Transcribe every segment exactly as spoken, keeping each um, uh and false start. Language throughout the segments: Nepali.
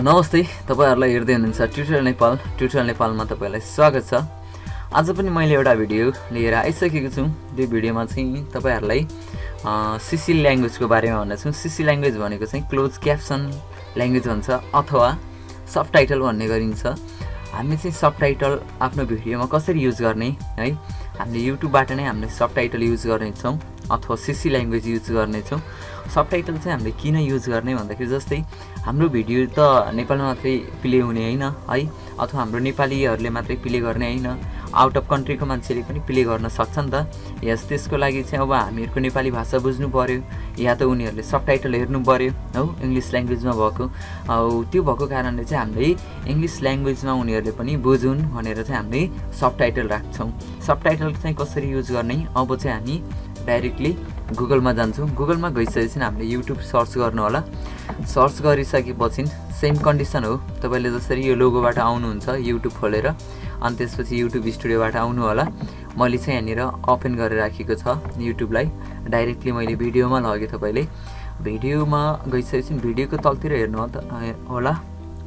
नमस्ते तपाईहरुलाई हेर्दै हुनुहुन्छ ट्युटर नेपाल ट्युटर नेपालमा तपाईलाई स्वागत छ। आज पनि मैले एउटा भिडियो लिएर आइसकेको छु। यो भिडियोमा चाहिँ तपाईहरुलाई सीसी ल्याङ्ग्वेजको बारेमा भन्न छु। सीसी ल्याङ्ग्वेज भनेको चाहिँ क्लोज क्याप्सन ल्याङ्ग्वेज भन्छ अथवा सबटाइटल भन्ने गरिन्छ। हामी चाहिँ सबटाइटल आफ्नो भिडियोमा कसरी युज गर्ने है, हामीले युट्युबबाट नै हामीले सबटाइटल युज गर्ने छौं अथवा सीसी ल्याङ्ग्वेज युज गर्ने छौं। सबटाइटल चाहिँ हामीले किन युज गर्ने भन्दाखेरि जस्तै हाम्रो भिडियो त नेपालमा मात्रै प्ले हुने हैन है, अथवा हाम्रो नेपालीहरुले मात्रै प्ले गर्ने हैन, आउट अफ कन्ट्रीको मान्छेले पनि प्ले गर्न सक्छ नि त। यस त्यसको लागि चाहिँ अब हामीहरुको नेपाली भाषा बुझ्नु पर्यो या त उनीहरुले सबटाइटल हेर्नु पर्यो हो इंग्लिश ल्याङ्ग्वेजमा भएको। त्यो भएको कारणले चाहिँ हामीले इंग्लिश ल्याङ्ग्वेजमा उनीहरुले पनि बुझुन भनेर चाहिँ हामीले सबटाइटल राख्छौं। सबटाइटल चाहिँ कसरी युज गर्ने, अब चाहिँ हामी डाइरेक्टली गुगल में जान्छौं। गुगल में गइसकेपछि हामीले यूट्यूब सर्च गर्नु होला। सर्च गरिसकेपछि सेम कन्डिसन हो, तपाईले जसरी यो लोगोबाट आउनुहुन्छ यूट्यूब खोलेर अनि त्यसपछि यूट्यूब स्टुडियोबाट आउनु होला। मैले चाहिँ यहाँ निर ओपन गरेर राखेको छ यूट्यूबलाई। डाइरेक्टली मैले भिडियोमा लगे, तपाईले भिडियोमा गइसकेपछि भिडियोको तलतिर हेर्नु होला।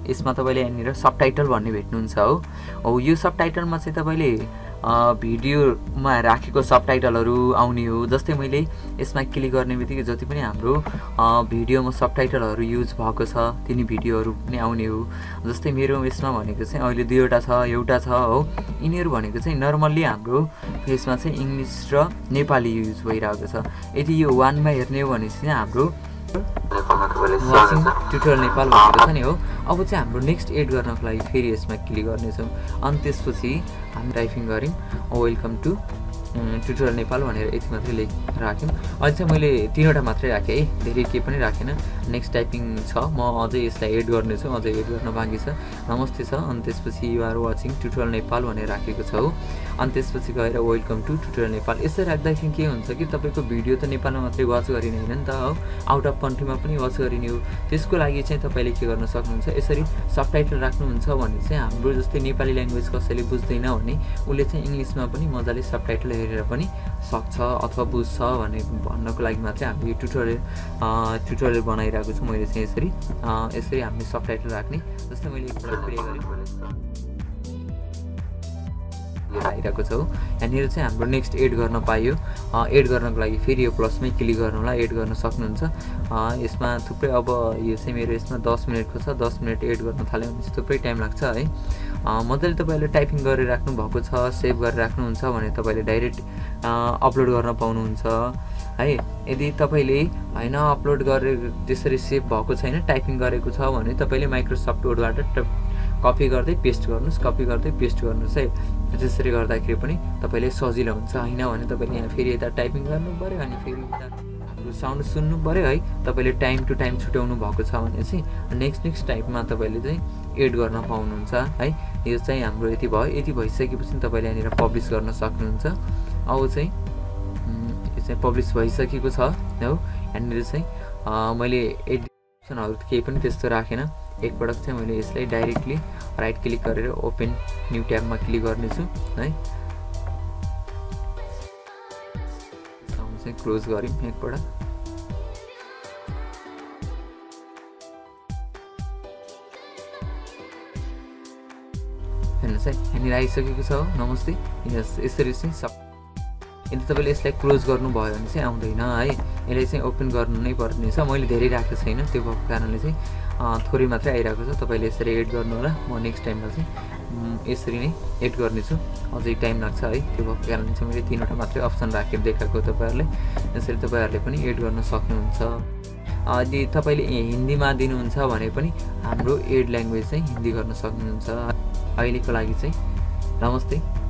यसमा तपाईले यहाँ निर सबटाइटल भन्ने भेट्नुहुन्छ हो। हो यो सबटाइटलमा चाहिँ तपाईले भिडियोमा राखेको सबटाइटलहरु आउने हो। जस्तै मैले यसमा क्लिक गर्ने बित्तिकै जति पनि हाम्रो भिडियोमा सबटाइटलहरु युज भएको छ तिनी भिडियोहरु पनि आउने हो। जस्तै मेरो यसमा भनेको चाहिँ अहिले दुईवटा छ, एउटा छ हो। यिनीहरु भनेको चाहिँ नर्मल्ली हाम्रो फेसमा चाहिँ इंग्लिश र नेपाली युज भइरहेको छ। यदि यो वन मा हेर्ने हो भने चाहिँ हाम्रो ट्युटर नेपाल भनेको नि हो। अब चाहिँ हाम्रो नेक्स्ट एड गर्नको लागि फेरि यसमा क्लिक गर्ने छौं अनि त्यसपछि हामी टाइपिङ गर्यौं वेलकम टु ट्युटर नेपाल भनेर यति मात्र लेख राख्यौं। अहिले चाहिँ मैले तीनवटा मात्रै राखे है, धेरै के पनि राखेन। नेक्स्ट टाइपिङ छ, म अझै यसलाई एड गर्ने छु, अझै एड गर्न बाँकी छ। नमस्ते छ अनि त्यसपछि you are watching tutor Nepal भनेर राखेको छ हो। अनि त्यसपछि गएर वेलकम टु ट्युटर नेपाल यसरी राख्दाखेरि के हुन्छ कि तपाईको भिडियो त नेपालमा मात्रै वाच गरिने हैन नि त हो, आउट अफ कन्ट्रीमा पनि वाच गरिने हो। त्यसको लागि चाहिँ तपाईले के गर्न सक्नुहुन्छ, यसरी सबटाइटल राख्नुहुन्छ भने चाहिँ हाम्रो जस्तै नेपाली ल्याङ्ग्वेज कसैले बुझ्दैन भने उले चाहिँ इंग्लिशमा पनि मजाले सबटाइटल हेरेर पनि सक्छ अथवा बुझ्छ भने भन्नको लागि मात्रै हामी यो ट्युटोरियल ट्युटोरियल बनाइरहेको छु। मैले चाहिँ यसरी यसरी हामीले सबटाइटल राख्ने। जस्तै मैले एकपल्ट प्ले गरेँ आइरहेको छ। यहाँनिर चाहिँ हाम्रो नेक्स्ट एड गर्न पाइयो। एड गर्नको लागि फेरि यो प्लसमै क्लिक गर्नुहोला, एड गर्न सक्नुहुन्छ। यसमा थुप्रै अब यो चाहिँ मेरो यसमा दस मिनेटको छ, दस मिनेट एड गर्न थाल्यो भने थुप्रै टाइम लाग्छ है। मजाले तपाईले टाइपिङ गरेर राख्नु भएको छ, सेभ गरेर राख्नुहुन्छ भने तपाईले डाइरेक्ट अपलोड गर्न पाउनुहुन्छ है। यदि तपाईले हैन अपलोड गरेर त्यसरी सेभ भएको छैन, टाइपिङ गरेको छ भने तपाईले माइक्रोसफ्ट वर्डबाट कपी गर्दै पेस्ट गर्नुस्, कपी गर्दै पेस्ट गर्नुस् है। त्यसरी गर्दाखेरि पनि तपाईले सजिलो हुन्छ हैन भने तपाईले यहाँ फेरि यता टाइपिङ गर्नु पर्यो अनि फेरि उता हाम्रो साउन्ड सुन्नु पर्यो है। तपाईले टाइम टु टाइम छुट्याउनु भएको छ भने चाहिँ नेक्स्ट नेक्स्ट टाइपमा तपाईले चाहिँ एड गर्न पाउनुहुन्छ है। यो चाहिँ हाम्रो यति भयो। यति भइसकेपछि तपाईले यहाँ निर पब्लिस गर्न सक्नुहुन्छ। अब चाहिँ यो चाहिँ पब्लिस भइसकेको छ हो। यहाँनिर चाहिँ मैले एडिसनहरु केही पनि त्यस्तो राखेन। एक पटक चाहिँ मैले यसलाई डाइरेक्टली राइट क्लिक गरेर ओपन न्यू ट्याबमा क्लिक गर्ने छु है। साउन्ड चाहिँ क्लोज गरौँ एक पटक। हेर्नुहोस् है यहाँनिर आइसकेको छ। नमस्ते। यस यसरी चाहिँ सब यदि तपाईले यसलाई क्लोज गर्नुभयो भने चाहिँ आउँदैन है, यसलाई चाहिँ ओपन गर्नु नै पर्ने छ। मैले धेरै राखेको छैन त्यो भएको कारणले चाहिँ थोरै मात्रै आइरहेको छ। तपाईले यसरी एड गर्नु होला। म नेक्स्ट टाइममा चाहिँ यसरी नै एड गर्नेछु, अझै टाइम लाग्छ है। त्यो भएको कारणले चाहिँ मैले तीनवटा मात्रै अप्सन राखेर देखाएको। तपाईहरुले यसरी तपाईहरुले पनि एड गर्न सक्नुहुन्छ। यदि तपाईले हिन्दीमा दिनुहुन्छ भने पनि हाम्रो एड ल्याङ्ग्वेज चाहिँ हिन्दी गर्न सक्नुहुन्छ। अहिलेको लागि चाहिँ नमस्ते।